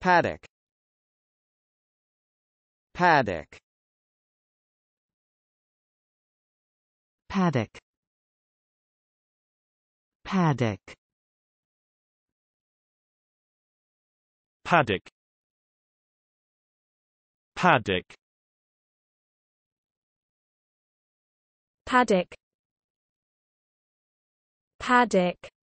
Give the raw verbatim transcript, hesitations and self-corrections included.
Paddock. Paddock. Paddock. Paddock. Paddock. Paddock. Paddock. Paddock.